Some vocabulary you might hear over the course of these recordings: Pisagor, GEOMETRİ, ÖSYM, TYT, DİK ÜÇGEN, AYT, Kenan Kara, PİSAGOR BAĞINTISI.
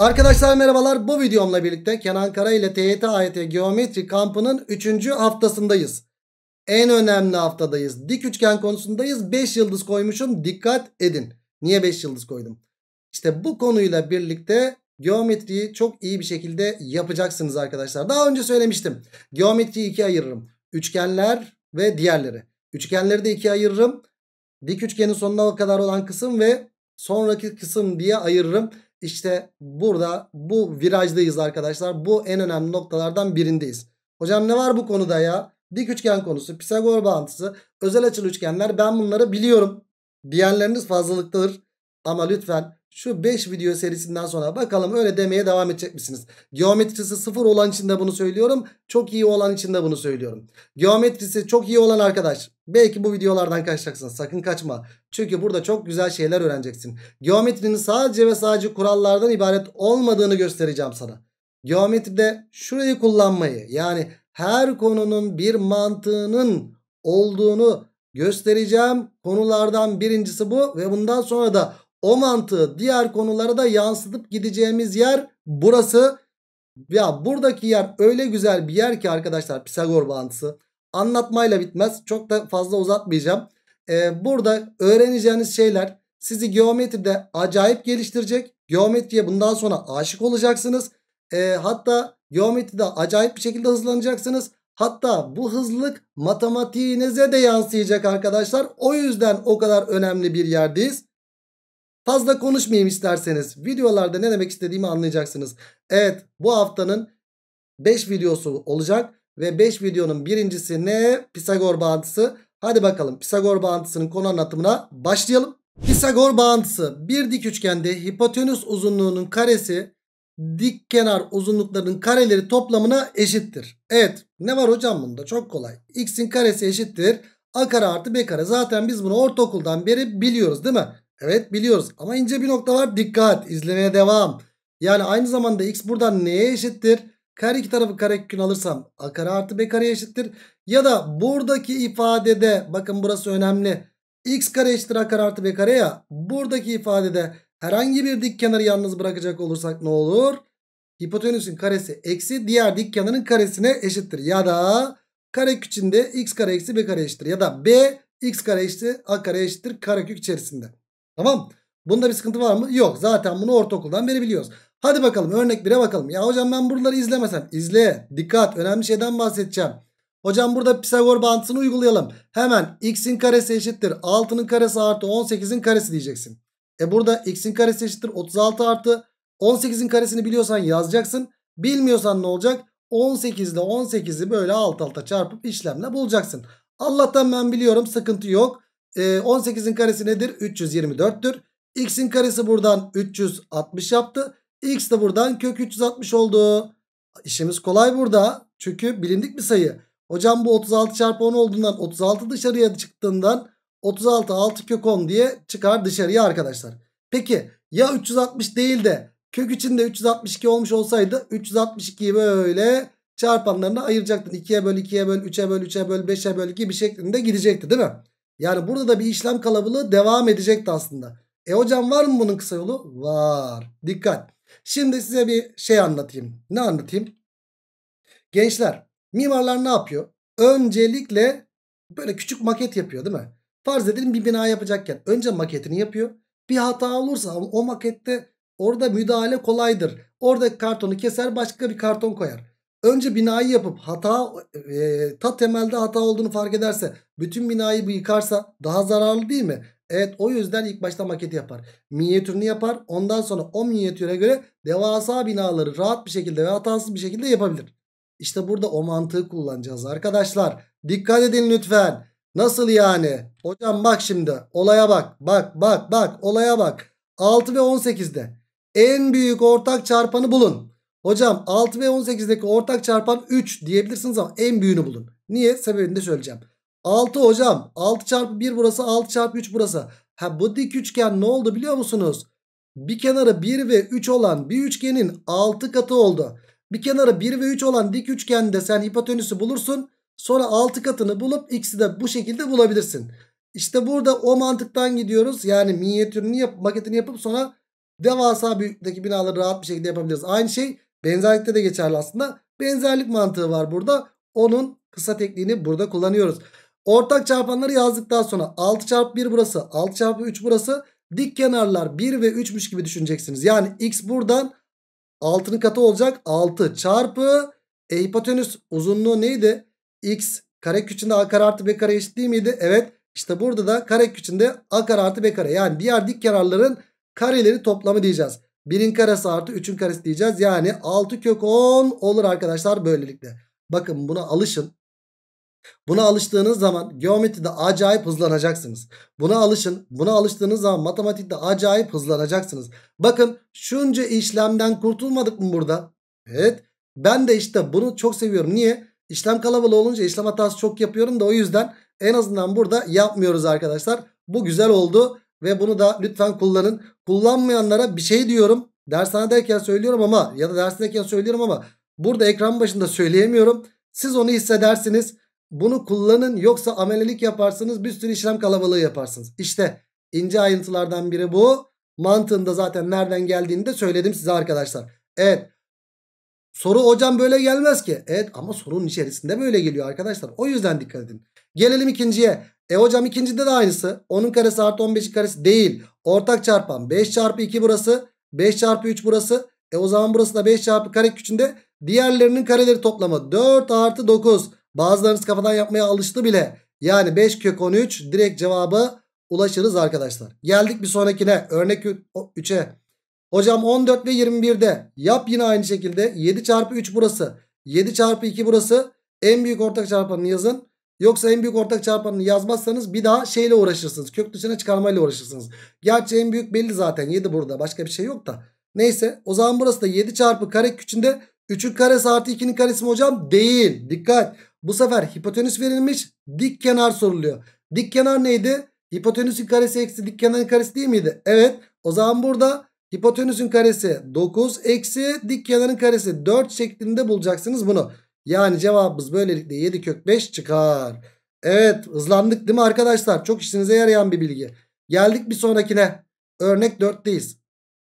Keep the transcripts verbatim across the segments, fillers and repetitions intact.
Arkadaşlar merhabalar, bu videomla birlikte Kenan Kara ile T Y T A Y T geometri kampının üçüncü haftasındayız. En önemli haftadayız. Dik üçgen konusundayız. beş yıldız koymuşum, dikkat edin. Niye beş yıldız koydum? İşte bu konuyla birlikte geometriyi çok iyi bir şekilde yapacaksınız arkadaşlar. Daha önce söylemiştim. Geometriyi ikiye ayırırım. Üçgenler ve diğerleri. Üçgenleri de ikiye ayırırım. Dik üçgenin sonuna kadar olan kısım ve sonraki kısım diye ayırırım. İşte burada bu virajdayız arkadaşlar. Bu en önemli noktalardan birindeyiz. Hocam ne var bu konuda ya? Dik üçgen konusu, Pisagor bağıntısı, özel açılı üçgenler, ben bunları biliyorum. Diğerleriniz fazlalıktadır. Ama lütfen şu beş video serisinden sonra bakalım öyle demeye devam edecek misiniz? Geometrisi sıfır olan için de bunu söylüyorum. Çok iyi olan için de bunu söylüyorum. Geometrisi çok iyi olan arkadaş, belki bu videolardan kaçacaksın. Sakın kaçma. Çünkü burada çok güzel şeyler öğreneceksin. Geometrinin sadece ve sadece kurallardan ibaret olmadığını göstereceğim sana. Geometride şurayı kullanmayı, yani her konunun bir mantığının olduğunu göstereceğim. Konulardan birincisi bu ve bundan sonra da o mantığı diğer konulara da yansıtıp gideceğimiz yer burası. Ya buradaki yer öyle güzel bir yer ki arkadaşlar, Pisagor bağıntısı anlatmayla bitmez. Çok da fazla uzatmayacağım. Ee, burada öğreneceğiniz şeyler sizi geometride acayip geliştirecek. Geometriye bundan sonra aşık olacaksınız. Ee, hatta geometride acayip bir şekilde hızlanacaksınız. Hatta bu hızlılık matematiğinize de yansıyacak arkadaşlar. O yüzden o kadar önemli bir yerdeyiz. Fazla konuşmayayım isterseniz. Videolarda ne demek istediğimi anlayacaksınız. Evet, bu haftanın beş videosu olacak. Ve beş videonun birincisi ne? Pisagor bağıntısı. Hadi bakalım Pisagor bağıntısının konu anlatımına başlayalım. Pisagor bağıntısı. Bir dik üçgende hipotenüs uzunluğunun karesi dik kenar uzunluklarının kareleri toplamına eşittir. Evet, ne var hocam bunda? Çok kolay. X'in karesi eşittir a kare artı b kare. Zaten biz bunu ortaokuldan beri biliyoruz değil mi? Evet biliyoruz, ama ince bir nokta var, dikkat, izlemeye devam. Yani aynı zamanda x buradan neye eşittir? Her iki tarafı karekök alırsam a kare artı b kareye eşittir. Ya da buradaki ifadede, bakın burası önemli, x kare eşittir a kare artı b kare ya. Buradaki ifadede herhangi bir dik kenarı yalnız bırakacak olursak ne olur? Hipotenüsün karesi eksi diğer dik kenarın karesine eşittir. Ya da karekök içinde x kare eksi b kare eşittir. Ya da b x kare eşittir a kare eşittir karekök içerisinde. Tamam, bunda bir sıkıntı var mı? Yok, zaten bunu ortaokuldan beri biliyoruz. Hadi bakalım örnek bire bakalım. Ya hocam ben buraları izlemesem. İzle, dikkat, önemli şeyden bahsedeceğim. Hocam burada Pisagor bağıntısını uygulayalım. Hemen x'in karesi eşittir altının karesi artı on sekizin karesi diyeceksin. E burada x'in karesi eşittir otuz altı artı on sekizin karesini biliyorsan yazacaksın. Bilmiyorsan ne olacak? on sekiz ile on sekizi böyle alt alta çarpıp işlemle bulacaksın. Allah'tan ben biliyorum, sıkıntı yok. on sekizin karesi nedir? üç yüz yirmi dörttür. X'in karesi buradan üç yüz altmış yaptı. X de buradan kök üç yüz altmış oldu. İşimiz kolay burada. Çünkü bilindik bir sayı. Hocam bu otuz altı çarpı on olduğundan, otuz altı dışarıya çıktığından otuz altı altı kök on diye çıkar dışarıya arkadaşlar. Peki ya üç yüz altmış değil de kök içinde üç yüz altmış iki olmuş olsaydı, üç yüz altmış ikiyi böyle çarpanlarına ayıracaktın. ikiye böl, ikiye böl, üçe böl, üçe böl, beşe böl, iki bir şeklinde gidecekti değil mi? Yani burada da bir işlem kalabalığı devam edecekti aslında. E hocam var mı bunun kısa yolu? Var. Dikkat. Şimdi size bir şey anlatayım. Ne anlatayım? Gençler, mimarlar ne yapıyor? Öncelikle böyle küçük maket yapıyor değil mi? Farz edelim bir bina yapacakken önce maketini yapıyor. Bir hata olursa o makette, orada müdahale kolaydır. Orada kartonu keser, başka bir karton koyar. Önce binayı yapıp hata e, ta temelde hata olduğunu fark ederse, bütün binayı yıkarsa daha zararlı değil mi? Evet, o yüzden ilk başta maketi yapar. Minyatürünü yapar. Ondan sonra o minyatüre göre devasa binaları rahat bir şekilde ve hatasız bir şekilde yapabilir. İşte burada o mantığı kullanacağız arkadaşlar. Dikkat edin lütfen. Nasıl yani? Hocam bak şimdi olaya bak. Bak bak bak olaya bak. altı ve on sekizde en büyük ortak çarpanı bulun. Hocam altı ve on sekizdeki ortak çarpan üç diyebilirsiniz ama en büyüğünü bulun. Niye? Sebebini de söyleyeceğim. altı hocam. altı çarpı bir burası. altı çarpı üç burası. Ha, bu dik üçgen ne oldu biliyor musunuz? Bir kenarı bir ve üç olan bir üçgenin altı katı oldu. Bir kenarı bir ve üç olan dik üçgende sen hipotenüsü bulursun. Sonra altı katını bulup x'i de bu şekilde bulabilirsin. İşte burada o mantıktan gidiyoruz. Yani minyatürünü yapıp maketini yapıp sonra devasa büyüklükteki binaları rahat bir şekilde yapabiliriz. Aynı şey benzerlikte de geçerli aslında. Benzerlik mantığı var burada. Onun kısa tekniğini burada kullanıyoruz. Ortak çarpanları yazdıktan sonra altı çarpı bir burası, altı çarpı üç burası. Dik kenarlar bir ve üçmüş gibi düşüneceksiniz. Yani x buradan altının katı olacak. altı çarpı e hipotenüs uzunluğu neydi? X karek içinde a kare artı b kare eşit değil miydi? Evet. İşte burada da karek içinde a kare artı b kare. Yani diğer dik kenarların kareleri toplamı diyeceğiz. birin karesi artı üçün karesi diyeceğiz. Yani altı kök on olur arkadaşlar böylelikle. Bakın buna alışın. Buna alıştığınız zaman geometride acayip hızlanacaksınız. Buna alışın. Buna alıştığınız zaman matematikte acayip hızlanacaksınız. Bakın şunca işlemden kurtulmadık mı burada? Evet. Ben de işte bunu çok seviyorum. Niye? İşlem kalabalığı olunca işlem hatası çok yapıyorum da o yüzden en azından burada yapmıyoruz arkadaşlar. Bu güzel oldu ve bunu da lütfen kullanın. Kullanmayanlara bir şey diyorum. Dershanedeyken söylüyorum ama ya da dersteyken söylüyorum ama burada ekran başında söyleyemiyorum. Siz onu hissedersiniz. Bunu kullanın, yoksa amelelik yaparsınız, bir sürü işlem kalabalığı yaparsınız. İşte ince ayrıntılardan biri bu. Mantığında zaten nereden geldiğini de söyledim size arkadaşlar. Evet, soru hocam böyle gelmez ki. Evet ama sorunun içerisinde böyle geliyor arkadaşlar. O yüzden dikkat edin. Gelelim ikinciye. E hocam ikincide de aynısı. onun karesi artı on beşin karesi değil. Ortak çarpan beş çarpı iki burası. beş çarpı üç burası. E o zaman burası da beş çarpı kareküçünde. Diğerlerinin kareleri toplamı dört artı dokuz. Bazılarınız kafadan yapmaya alıştı bile. Yani beş kök on üç direkt cevabı ulaşırız arkadaşlar. Geldik bir sonrakine, örnek üçe. Hocam on dört ve yirmi birde yap yine aynı şekilde. yedi çarpı üç burası. yedi çarpı iki burası. En büyük ortak çarpanını yazın. Yoksa en büyük ortak çarpanını yazmazsanız bir daha şeyle uğraşırsınız. Kök dışına çıkarmayla uğraşırsınız. Gerçi en büyük belli zaten. yedi burada. Başka bir şey yok da. Neyse. O zaman burası da yedi çarpı kareküçünde üçün karesi artı ikinin karesi mi hocam? Değil. Dikkat. Bu sefer hipotenüs verilmiş. Dik kenar soruluyor. Dik kenar neydi? Hipotenüsün karesi eksi dik kenarın karesi değil miydi? Evet. O zaman burada hipotenüsün karesi dokuz eksi dik kenarın karesi dört şeklinde bulacaksınız bunu. Yani cevabımız böylelikle yedi kök beş çıkar. Evet, hızlandık değil mi arkadaşlar? Çok işinize yarayan bir bilgi. Geldik bir sonrakine. Örnek dörtteyiz.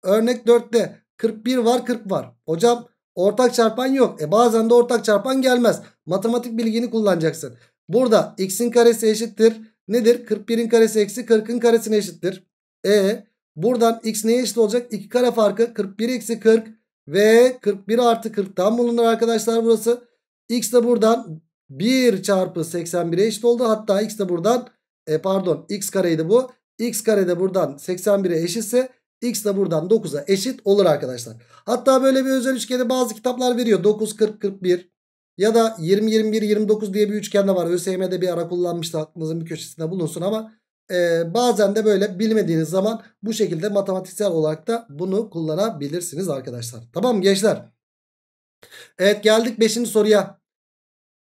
Örnek dörtte kırk bir var, kırk var. Hocam ortak çarpan yok. E bazen de ortak çarpan gelmez. Matematik bilgini kullanacaksın. Burada x'in karesi eşittir. Nedir? kırk birin karesi eksi kırkın karesine eşittir. E buradan x neye eşit olacak? iki kare farkı kırk bir eksi kırk ve kırk bir artı kırktan bulunur arkadaşlar burası. X de buradan bir çarpı seksen bire eşit oldu. Hatta x de buradan e pardon x kareydi bu. X kare de buradan seksen bire eşitse x de buradan dokuza eşit olur arkadaşlar. Hatta böyle bir özel üçgeni bazı kitaplar veriyor. dokuz, kırk, kırk bir ya da yirmi, yirmi bir, yirmi dokuz diye bir üçgen de var. ÖSYM'de bir ara kullanmıştı, aklınızın bir köşesinde bulunsun ama e, bazen de böyle bilmediğiniz zaman bu şekilde matematiksel olarak da bunu kullanabilirsiniz arkadaşlar. Tamam gençler? Evet, geldik beşinci soruya.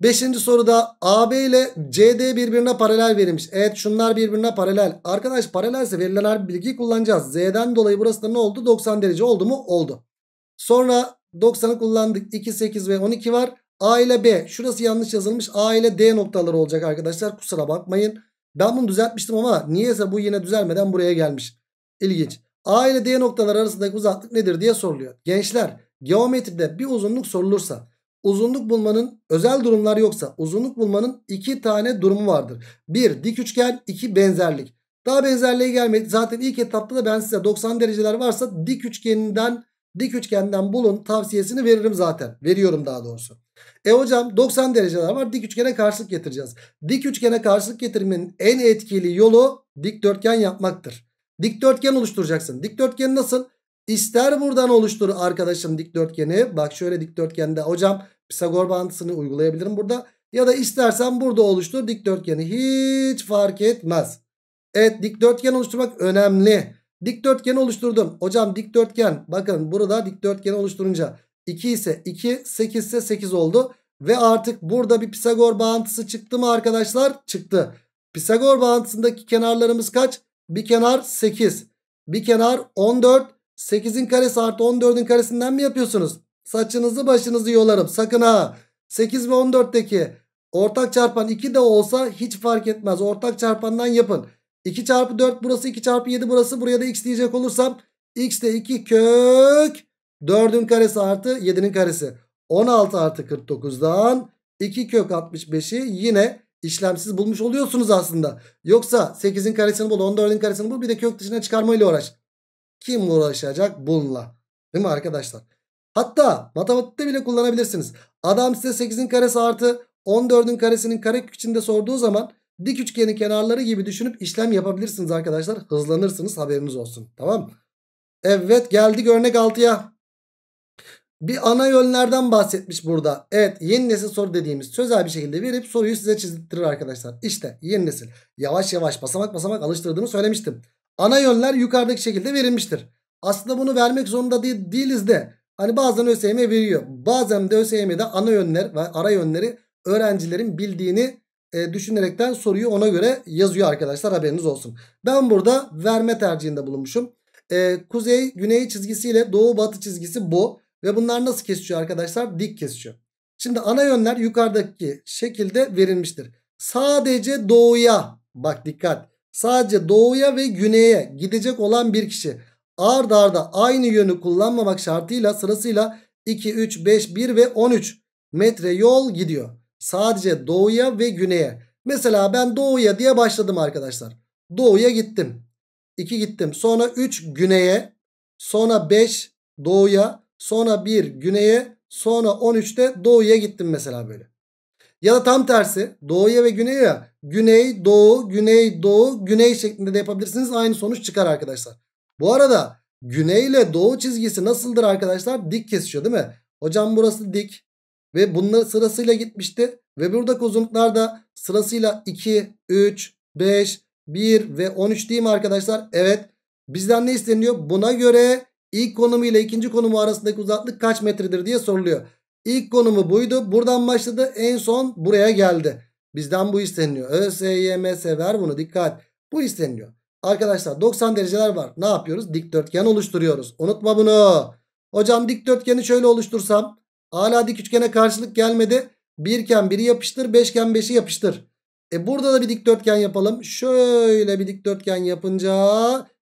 beşinci soruda A B ile C D birbirine paralel verilmiş. Evet, şunlar birbirine paralel. Arkadaş paralelse verilen her bilgiyi kullanacağız. Z'den dolayı burası da ne oldu? doksan derece oldu mu? Oldu. Sonra doksanı kullandık. iki, sekiz ve on iki var. A ile B. Şurası yanlış yazılmış. A ile D noktaları olacak arkadaşlar. Kusura bakmayın. Ben bunu düzeltmiştim ama niyeyse bu yine düzelmeden buraya gelmiş. İlginç. A ile D noktaları arasındaki uzaklık nedir diye soruluyor. Gençler, geometride bir uzunluk sorulursa, uzunluk bulmanın, özel durumlar yoksa, uzunluk bulmanın iki tane durumu vardır. Bir, dik üçgen, iki, benzerlik. Daha benzerliğe gelmedik. Zaten ilk etapta da ben size doksan dereceler varsa dik üçgeninden, dik üçgenden bulun tavsiyesini veririm zaten. Veriyorum daha doğrusu. E hocam doksan dereceler var, dik üçgene karşılık getireceğiz. Dik üçgene karşılık getirmenin en etkili yolu dikdörtgen yapmaktır. Dikdörtgen oluşturacaksın. Dikdörtgen nasıl? İster buradan oluştur arkadaşım dikdörtgeni. Bak şöyle dikdörtgende hocam Pisagor bağıntısını uygulayabilirim burada. Ya da istersen burada oluştur dikdörtgeni. Hiç fark etmez. Evet, dikdörtgen oluşturmak önemli. Dikdörtgeni oluşturdum. Hocam dikdörtgen, bakın burada dikdörtgeni oluşturunca iki ise iki, sekiz ise sekiz oldu. Ve artık burada bir Pisagor bağıntısı çıktı mı arkadaşlar? Çıktı. Pisagor bağıntısındaki kenarlarımız kaç? Bir kenar sekiz. Bir kenar on dört. sekizin karesi artı on dördün karesinden mi yapıyorsunuz? Saçınızı başınızı yolarım. Sakın ha. sekiz ve on dörtteki ortak çarpan iki de olsa hiç fark etmez. Ortak çarpandan yapın. iki çarpı dört burası, iki çarpı yedi burası. Buraya da x diyecek olursam X de iki kök dördün karesi artı yedinin karesi. on altı artı kırk dokuzdan iki kök altmış beşi yine işlemsiz bulmuş oluyorsunuz aslında. Yoksa sekizin karesini bul, on dördün karesini bul, bir de kök dışına çıkarmayla uğraş. Kim uğraşacak bununla? Değil mi arkadaşlar? Hatta matematikte bile kullanabilirsiniz. Adam size sekizin karesi artı on dördün karesinin karekök içinde sorduğu zaman dik üçgenin kenarları gibi düşünüp işlem yapabilirsiniz arkadaşlar. Hızlanırsınız, haberiniz olsun. Tamam. Evet, geldik örnek altıya. Bir ana yönlerden bahsetmiş burada. Evet, yeni nesil soru dediğimiz sözel bir şekilde verip soruyu size çizdirir arkadaşlar. İşte yeni nesil. Yavaş yavaş basamak basamak alıştırdığımı söylemiştim. Ana yönler yukarıdaki şekilde verilmiştir. Aslında bunu vermek zorunda değil, değiliz de. Hani bazen ÖSYM veriyor. Bazen de ÖSYM'de ana yönler ve ara yönleri öğrencilerin bildiğini e, düşünerekten soruyu ona göre yazıyor arkadaşlar. Haberiniz olsun. Ben burada verme tercihinde bulunmuşum. E, kuzey güney çizgisiyle doğu batı çizgisi bu. Ve bunlar nasıl kesişiyor arkadaşlar? Dik kesişiyor. Şimdi ana yönler yukarıdaki şekilde verilmiştir. Sadece doğuya, bak dikkat, sadece doğuya ve güneye gidecek olan bir kişi arda arda aynı yönü kullanmamak şartıyla sırasıyla iki, üç, beş, bir ve on üç metre yol gidiyor. Sadece doğuya ve güneye. Mesela ben doğuya diye başladım arkadaşlar. Doğuya gittim. iki gittim. Sonra üç güneye. Sonra beş doğuya. Sonra bir güneye. Sonra on üçte doğuya gittim mesela böyle. Ya da tam tersi doğuya ve güneye. Güney, doğu, güney, doğu, güney şeklinde de yapabilirsiniz. Aynı sonuç çıkar arkadaşlar. Bu arada güney ile doğu çizgisi nasıldır arkadaşlar? Dik kesişiyor değil mi? Hocam burası dik ve bunları sırasıyla gitmişti. Ve buradaki uzunluklar da sırasıyla iki, üç, beş, bir ve on üç değil mi arkadaşlar? Evet. Bizden ne isteniyor? Buna göre ilk konumu ile ikinci konumu arasındaki uzaklık kaç metredir diye soruluyor. İlk konumu buydu. Buradan başladı. En son buraya geldi. Bizden bu isteniyor. ÖSYM sever bunu. Dikkat. Bu isteniyor. Arkadaşlar doksan dereceler var. Ne yapıyoruz? Dikdörtgen oluşturuyoruz. Unutma bunu. Hocam dikdörtgeni şöyle oluştursam. Hala dik üçgene karşılık gelmedi. Birken biri yapıştır. Beşken beşi yapıştır. E burada da bir dikdörtgen yapalım. Şöyle bir dikdörtgen yapınca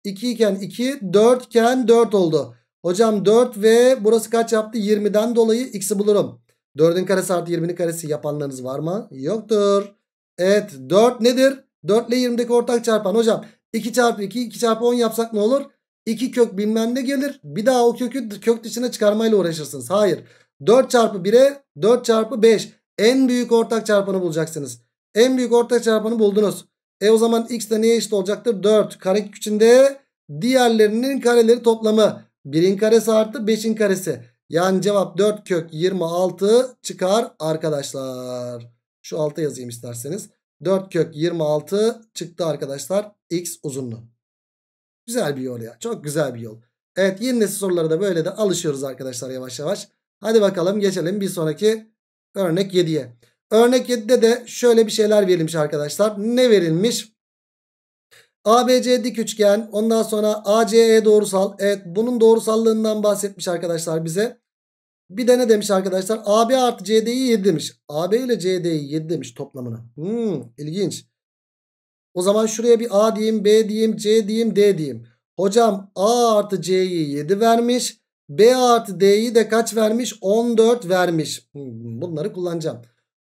iki iken iki, dört iken dört oldu. Hocam dört ve burası kaç yaptı? yirmiden dolayı x'i bulurum. dördün karesi artı yirminin karesi yapanlarınız var mı? Yoktur. Evet, dört nedir? dört ile yirmideki ortak çarpan. Hocam iki çarpı iki, iki çarpı on yapsak ne olur? iki kök bilmem ne gelir. Bir daha o kökü kök dışına çıkarmayla uğraşırsınız. Hayır. dört çarpı bire dört çarpı beş. En büyük ortak çarpanı bulacaksınız. En büyük ortak çarpanı buldunuz. E o zaman x de neye eşit olacaktır? dört. Karekök içinde diğerlerinin kareleri toplamı. birin karesi artı beşin karesi. Yani cevap dört kök yirmi altı çıkar arkadaşlar. Şu alta yazayım isterseniz. dört kök yirmi altı çıktı arkadaşlar. X uzunluğu. Güzel bir yol ya. Çok güzel bir yol. Evet, yeni nesil soruları da böyle de alışıyoruz arkadaşlar yavaş yavaş. Hadi bakalım geçelim bir sonraki örnek yediye. Örnek yedide de şöyle bir şeyler verilmiş arkadaşlar. Ne verilmiş? A B C dik üçgen. Ondan sonra A C E doğrusal. Evet, bunun doğrusallığından bahsetmiş arkadaşlar bize. Bir de ne demiş arkadaşlar? A B artı C D'yi yedi demiş. A B ile C D'yi yedi demiş toplamını. Hmm, ilginç. O zaman şuraya bir A diyeyim, B diyeyim, C diyeyim, D diyeyim. Hocam A artı C'yi yedi vermiş. B artı D'yi de kaç vermiş? on dört vermiş. Hmm, bunları kullanacağım.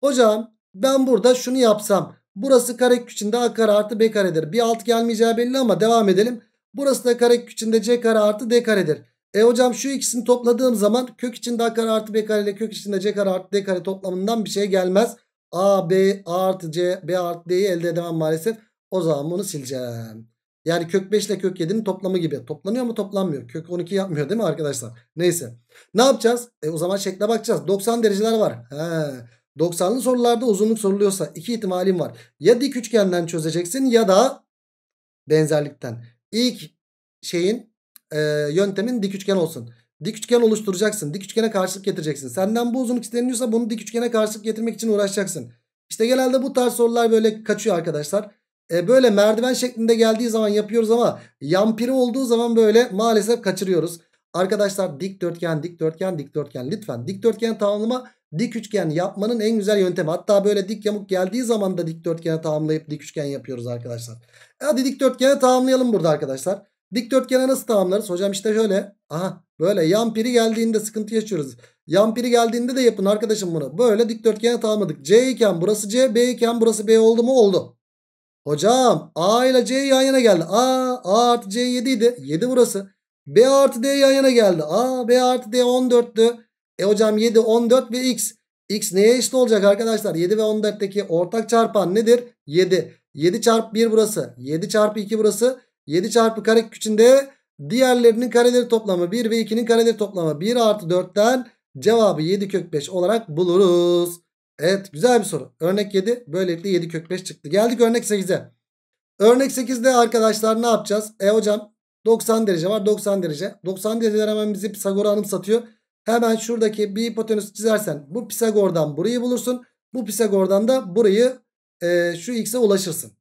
Hocam ben burada şunu yapsam. Burası karekök içinde A kare artı B karedir. Bir alt gelmeyeceği belli ama devam edelim. Burası da karekök içinde C kare artı D karedir. E hocam şu ikisini topladığım zaman kök içinde A kare artı B kare ile kök içinde C kare artı D kare toplamından bir şey gelmez. A, B, A artı C, B artı D'yi elde edemem maalesef. O zaman bunu sileceğim. Yani kök beş ile kök yedinin toplamı gibi. Toplanıyor mu? Toplanmıyor. Kök on iki yapmıyor değil mi arkadaşlar? Neyse. Ne yapacağız? E o zaman şekle bakacağız. doksan dereceler var. He. doksanlı sorularda uzunluk soruluyorsa iki ihtimalim var. Ya dik üçgenden çözeceksin ya da benzerlikten. İlk şeyin e, yöntemin dik üçgen olsun. Dik üçgen oluşturacaksın. Dik üçgene karşılık getireceksin. Senden bu uzunluk isteniyorsa bunu dik üçgene karşılık getirmek için uğraşacaksın. İşte genelde bu tarz sorular böyle kaçıyor arkadaşlar. E, böyle merdiven şeklinde geldiği zaman yapıyoruz ama yampiri olduğu zaman böyle maalesef kaçırıyoruz. Arkadaşlar dikdörtgen, dikdörtgen, dikdörtgen. Lütfen dikdörtgen tamamlama, dik üçgen yapmanın en güzel yöntemi. Hatta böyle dik yamuk geldiği zaman da dikdörtgene tamamlayıp dik üçgen yapıyoruz arkadaşlar. Hadi dikdörtgene tamamlayalım burada arkadaşlar. Dikdörtgene nasıl tamamlarız? Hocam işte şöyle. Aha böyle yan piri geldiğinde sıkıntı yaşıyoruz. Yan piri geldiğinde de yapın arkadaşım bunu. Böyle dikdörtgene tamamladık. C iken burası C, B iken burası B oldu mu? Oldu. Hocam A ile C yan yana geldi. A, A artı C yedi idi. yedi burası. B artı D yan yana geldi. A, B artı D on dörttü. E hocam yedi, on dört ve X. X neye eşit olacak arkadaşlar? yedi ve on dörtteki ortak çarpan nedir? yedi. yedi çarpı bir burası. yedi çarpı iki burası. yedi çarpı karek içinde diğerlerinin kareleri toplamı bir ve iki'nin kareleri toplamı bir artı dört'ten cevabı yedi kök beş olarak buluruz. Evet, güzel bir soru. Örnek yedi, böylelikle yedi kök beş çıktı. Geldik örnek sekize. Örnek sekizde arkadaşlar ne yapacağız? E hocam doksan derece var, doksan derece. doksan dereceler hemen bizi Pisagor'a anımsatıyor. Hemen şuradaki bir hipotenüs çizersen bu Pisagor'dan burayı bulursun. Bu Pisagor'dan da burayı e, şu x'e ulaşırsın.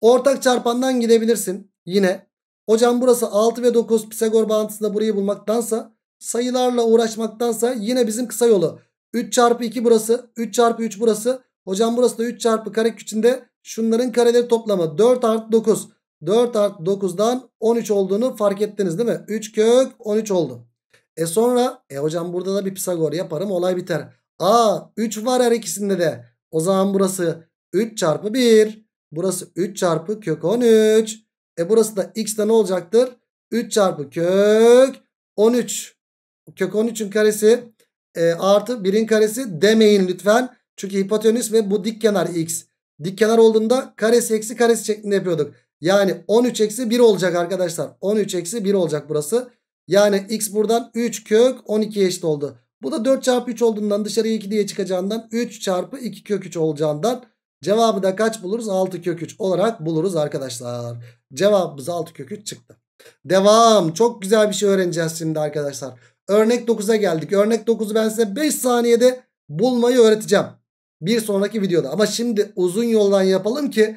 Ortak çarpandan gidebilirsin yine. Hocam burası altı ve dokuz, Pisagor bağıntısında burayı bulmaktansa, sayılarla uğraşmaktansa yine bizim kısa yolu. üç çarpı iki burası, üç çarpı üç burası. Hocam burası da üç çarpı karek içinde şunların kareleri toplamı dört artı dokuz. dört artı dokuz'dan on üç olduğunu fark ettiniz değil mi? üç kök on üç oldu. E sonra e hocam burada da bir Pisagor yaparım, olay biter. Aa üç var her ikisinde de. O zaman burası üç çarpı bir. Burası üç çarpı kök on üç. E burası da x'de ne olacaktır? üç çarpı kök on üç. Kök on üç'ün karesi e, artı birin karesi demeyin lütfen. Çünkü hipotenüs ve bu dik kenar x. Dik kenar olduğunda karesi eksi karesi şeklinde yapıyorduk. Yani on üç eksi bir olacak arkadaşlar. on üç eksi bir olacak burası. Yani x buradan üç kök on iki'ye eşit oldu. Bu da dört çarpı üç olduğundan dışarıya iki diye çıkacağından üç çarpı iki kök üç olacağından cevabı da kaç buluruz? altı kök üç olarak buluruz arkadaşlar. Cevabımız altı kök üç çıktı. Devam. Çok güzel bir şey öğreneceğiz şimdi arkadaşlar. Örnek dokuza geldik. Örnek dokuzu ben size beş saniyede bulmayı öğreteceğim. Bir sonraki videoda. Ama şimdi uzun yoldan yapalım ki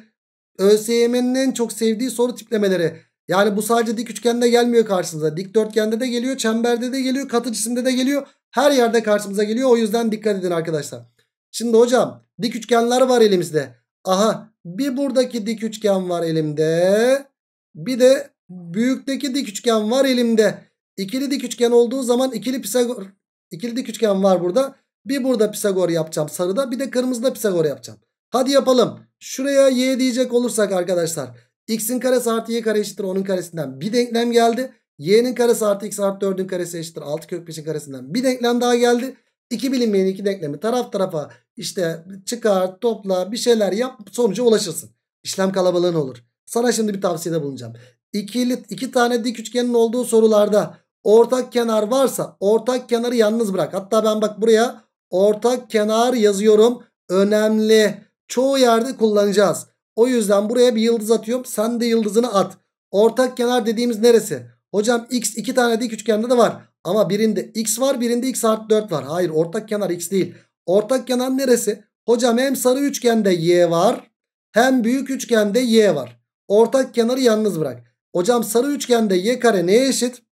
ÖSYM'nin en çok sevdiği soru tiplemeleri. Yani bu sadece dik üçgende gelmiyor karşımıza. Dikdörtgende de geliyor, çemberde de geliyor, katı cisimde de geliyor. Her yerde karşımıza geliyor. O yüzden dikkat edin arkadaşlar. Şimdi hocam dik üçgenler var elimizde. Aha bir buradaki dik üçgen var elimde. Bir de büyükteki dik üçgen var elimde. İkili dik üçgen olduğu zaman ikili Pisagor, ikili dik üçgen var burada. Bir burada Pisagor yapacağım sarıda, bir de kırmızıda Pisagor yapacağım. Hadi yapalım. Şuraya y diyecek olursak arkadaşlar. X'in karesi artı y kare eşittir onun karesinden bir denklem geldi. Y'nin karesi artı x artı dördün karesi eşittir altı kök beş'in karesinden bir denklem daha geldi. İki bilinmeyen iki denklemi taraf tarafa işte çıkar, topla, bir şeyler yap, sonuca ulaşırsın. İşlem kalabalığın olur. Sana şimdi bir tavsiyede bulunacağım. İkili, iki tane dik üçgenin olduğu sorularda ortak kenar varsa ortak kenarı yalnız bırak. Hatta ben bak buraya ortak kenar yazıyorum. Önemli. Çoğu yerde kullanacağız. O yüzden buraya bir yıldız atıyorum. Sen de yıldızını at. Ortak kenar dediğimiz neresi? Hocam x iki tane dik üçgende de var. Ama birinde x var, birinde x artı dört var. Hayır, ortak kenar x değil. Ortak kenar neresi? Hocam hem sarı üçgende y var, hem büyük üçgende y var. Ortak kenarı yalnız bırak. Hocam sarı üçgende y kare neye eşit?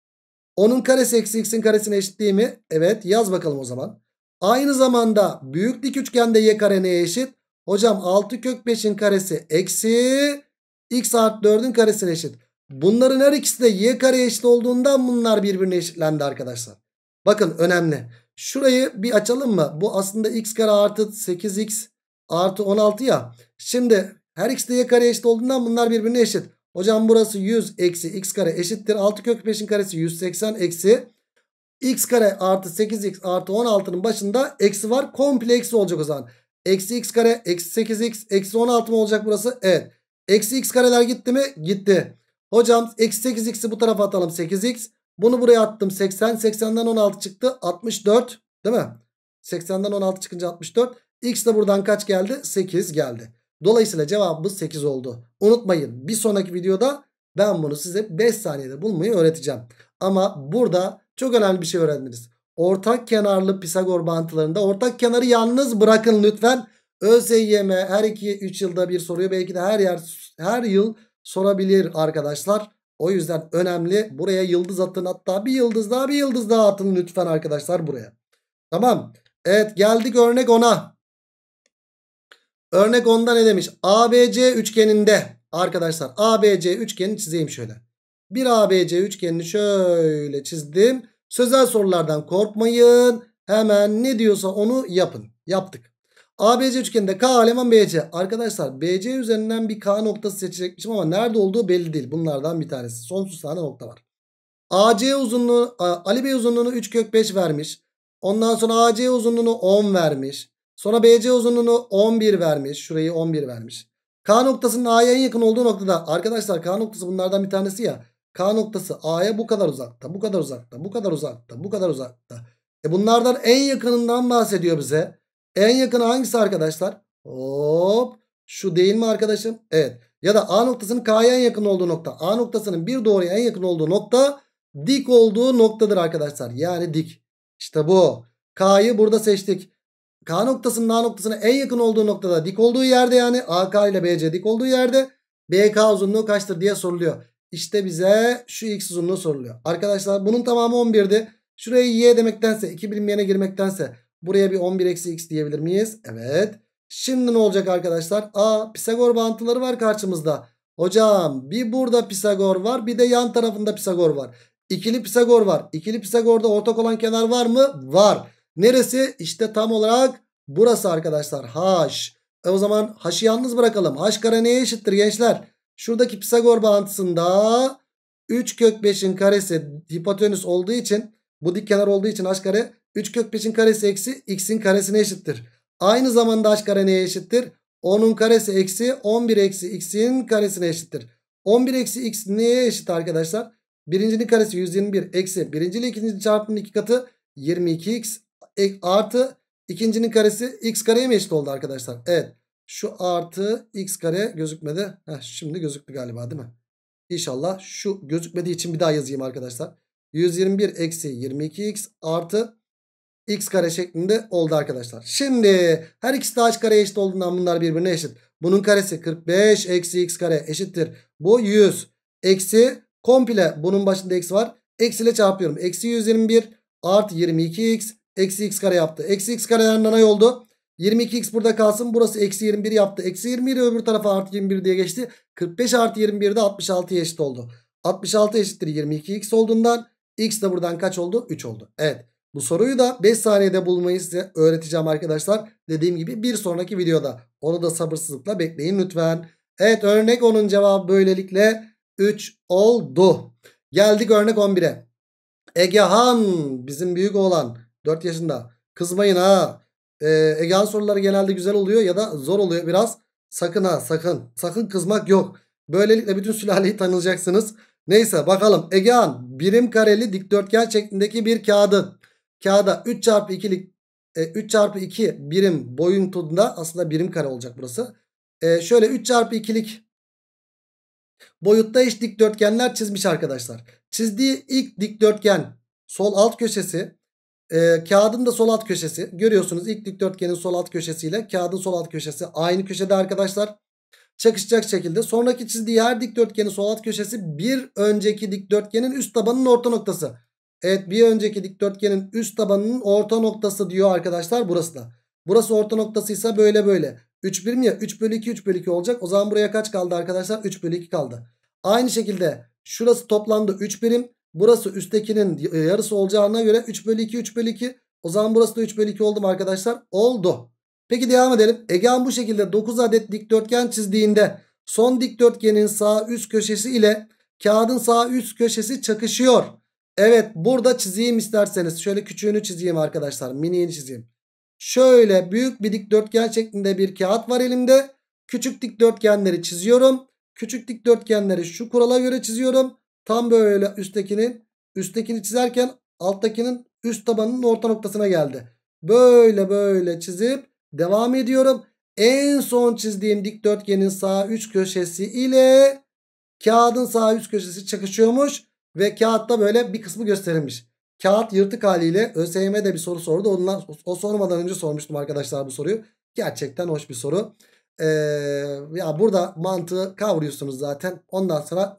Onun karesi eksi x'in karesine eşit değil mi? Evet, yaz bakalım o zaman. Aynı zamanda büyük dik üçgende y kare neye eşit? Hocam altı kök beş'in karesi eksi x artı dördün karesine eşit. Bunların her ikisi de y kareye eşit olduğundan bunlar birbirine eşitlendi arkadaşlar. Bakın önemli. Şurayı bir açalım mı? Bu aslında x kare artı sekiz x artı on altı ya. Şimdi her ikisi de y kareye eşit olduğundan bunlar birbirine eşit. Hocam burası yüz eksi x kare eşittir. altı kök beş'in karesi yüz seksen eksi x kare artı sekiz x artı on altı'nın başında eksi var. Komple eksi olacak o zaman. Eksi x kare eksi sekiz x eksi on altı mı olacak burası? Evet. Eksi x kareler gitti mi? Gitti. Hocam eksi sekiz x'i bu tarafa atalım, sekiz x. Bunu buraya attım, seksen. seksen'den on altı çıktı, altmış dört değil mi? seksen'den on altı çıkınca altmış dört. X de buradan kaç geldi? sekiz geldi. Dolayısıyla cevabımız sekiz oldu. Unutmayın, bir sonraki videoda ben bunu size beş saniyede bulmayı öğreteceğim. Ama burada çok önemli bir şey öğrendiniz. Ortak kenarlı Pisagor bağıntılarında ortak kenarı yalnız bırakın lütfen. ÖSYM her iki üç yılda bir soruyor. Belki de her yer her yıl sorabilir arkadaşlar. O yüzden önemli. Buraya yıldız atın. Hatta bir yıldız daha bir yıldız daha atın lütfen arkadaşlar buraya. Tamam. Evet, geldik örnek on'a. Örnek on'da ne demiş? A B C üçgeninde arkadaşlar. A B C üçgenini çizeyim şöyle. Bir A B C üçgenini şöyle çizdim. Sözel sorulardan korkmayın. Hemen ne diyorsa onu yapın. Yaptık. A B C üçgeninde K eleman B C. Arkadaşlar B C üzerinden bir K noktası seçecekmişim ama nerede olduğu belli değil. Bunlardan bir tanesi. Sonsuz tane nokta var. A C uzunluğu, Ali Bey uzunluğunu üç kök beş vermiş. Ondan sonra A C uzunluğunu on vermiş. Sonra B C uzunluğunu on bir vermiş. Şurayı on bir vermiş. K noktasının A'ya en yakın olduğu noktada. Arkadaşlar K noktası bunlardan bir tanesi ya. K noktası A'ya bu kadar uzakta. Bu kadar uzakta. Bu kadar uzakta. Bu kadar uzakta. E bunlardan en yakınından bahsediyor bize. En yakını hangisi arkadaşlar? Hop. Şu değil mi arkadaşım? Evet. Ya da A noktasının K'ya en yakın olduğu nokta. A noktasının bir doğruya en yakın olduğu nokta dik olduğu noktadır arkadaşlar. Yani dik. İşte bu. K'yı burada seçtik. K noktasının A noktasına en yakın olduğu noktada dik olduğu yerde, yani A K ile B C dik olduğu yerde B K uzunluğu kaçtır diye soruluyor. İşte bize şu X uzunluğu soruluyor. Arkadaşlar bunun tamamı on birdi. Şuraya Y demektense, iki bilinmeyene girmektense buraya bir on bir eksi X diyebilir miyiz? Evet. Şimdi ne olacak arkadaşlar? A, Pisagor bağıntıları var karşımızda. Hocam bir burada Pisagor var, bir de yan tarafında Pisagor var. İkili Pisagor var. İkili Pisagor'da ortak olan kenar var mı? Var. Neresi? İşte tam olarak burası arkadaşlar. H. E o zaman H'ı yalnız bırakalım. H kare neye eşittir gençler? Şuradaki Pisagor bağıntısında üç kök beşin karesi hipotenüs olduğu için, bu dik kenar olduğu için H kare üç kök beşin karesi eksi X'in karesine eşittir. Aynı zamanda H kare neye eşittir? onun karesi eksi on bir eksi X'in karesine eşittir. on bir eksi X neye eşit arkadaşlar? Birincinin karesi yüz yirmi bir eksi birincili ikincili çarpımın iki katı yirmi iki X artı ikincinin karesi X kareye mi eşit oldu arkadaşlar? Evet. Şu artı X kare gözükmedi. Heh, şimdi gözüktü galiba değil mi? İnşallah şu gözükmediği için bir daha yazayım arkadaşlar. yüz yirmi bir eksi yirmi iki X artı X kare şeklinde oldu arkadaşlar. Şimdi her ikisi de H kareye eşit olduğundan bunlar birbirine eşit. Bunun karesi kırk beş eksi X kare eşittir. Bu yüz eksi komple bunun başında X var. Eksiyle çarpıyorum. Eksi yüz yirmi bir artı yirmi iki X eksi X kare yaptı. Eksi X kareden nanay oldu. yirmi iki X burada kalsın. Burası eksi yirmi bir yaptı. Eksi yirmi bir öbür tarafa artı yirmi bir diye geçti. kırk beş artı yirmi bir de altmış altıya eşit oldu. altmış altı eşittir yirmi iki X olduğundan X de buradan kaç oldu? üç oldu. Evet. Bu soruyu da beş saniyede bulmayı size öğreteceğim arkadaşlar. Dediğim gibi bir sonraki videoda. Onu da sabırsızlıkla bekleyin lütfen. Evet, örnek onun cevabı böylelikle üç oldu. Geldik örnek on bire. Egehan bizim büyük oğlan dört yaşında. Kızmayın ha. Ee, Egehan soruları genelde güzel oluyor ya da zor oluyor biraz. Sakın ha, sakın. Sakın kızmak yok. Böylelikle bütün sülaleyi tanıyacaksınız. Neyse bakalım. Egehan birim kareli dikdörtgen şeklindeki bir kağıdı. Kağıda üç çarpı ikilik üç çarpı iki birim boyutunda, aslında birim kare olacak burası. E, şöyle üç çarpı ikilik boyutta eş dikdörtgenler çizmiş arkadaşlar. Çizdiği ilk dikdörtgen sol alt köşesi. E, kağıdın da sol alt köşesi. Görüyorsunuz ilk dikdörtgenin sol alt köşesiyle kağıdın sol alt köşesi aynı köşede arkadaşlar. Çakışacak şekilde. Sonraki çizdiği her dikdörtgenin sol alt köşesi bir önceki dikdörtgenin üst tabanının orta noktası. Evet, bir önceki dikdörtgenin üst tabanının orta noktası diyor arkadaşlar burası da. Burası orta noktasıysa böyle böyle. üç birim ya, üç bölü iki üç bölü iki olacak. O zaman buraya kaç kaldı arkadaşlar? üç bölü iki kaldı. Aynı şekilde şurası toplamda üç birim. Burası üsttekinin yarısı olacağına göre üç bölü iki üç bölü iki. O zaman burası da üç bölü iki oldu mu arkadaşlar? Oldu. Peki devam edelim. Egehan bu şekilde dokuz adet dikdörtgen çizdiğinde son dikdörtgenin sağ üst köşesi ile kağıdın sağ üst köşesi çakışıyor. Evet, burada çizeyim isterseniz. Şöyle küçüğünü çizeyim arkadaşlar. Miniğini çizeyim. Şöyle büyük bir dikdörtgen şeklinde bir kağıt var elimde. Küçük dikdörtgenleri çiziyorum. Küçük dikdörtgenleri şu kurala göre çiziyorum. Tam böyle üsttekinin üsttekini çizerken alttakinin üst tabanının orta noktasına geldi. Böyle böyle çizip devam ediyorum. En son çizdiğim dikdörtgenin sağ üst köşesi ile kağıdın sağ üst köşesi çakışıyormuş. Ve kağıtta böyle bir kısmı gösterilmiş. Kağıt yırtık haliyle ÖSYM'de bir soru sordu. Ondan, o sormadan önce sormuştum arkadaşlar bu soruyu. Gerçekten hoş bir soru. Ee, ya burada mantığı kavruyorsunuz zaten. Ondan sonra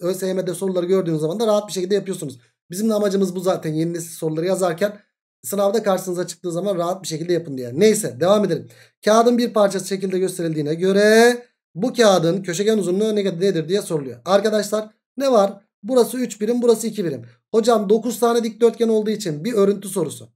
ÖSYM'de soruları gördüğünüz zaman da rahat bir şekilde yapıyorsunuz. Bizim de amacımız bu zaten. Yeni nesil soruları yazarken sınavda karşınıza çıktığı zaman rahat bir şekilde yapın diye. Neyse devam edelim. Kağıdın bir parçası şekilde gösterildiğine göre bu kağıdın köşegen uzunluğu nedir diye soruluyor. Arkadaşlar ne var? Burası üç birim, burası iki birim. Hocam dokuz tane dikdörtgen olduğu için bir örüntü sorusu.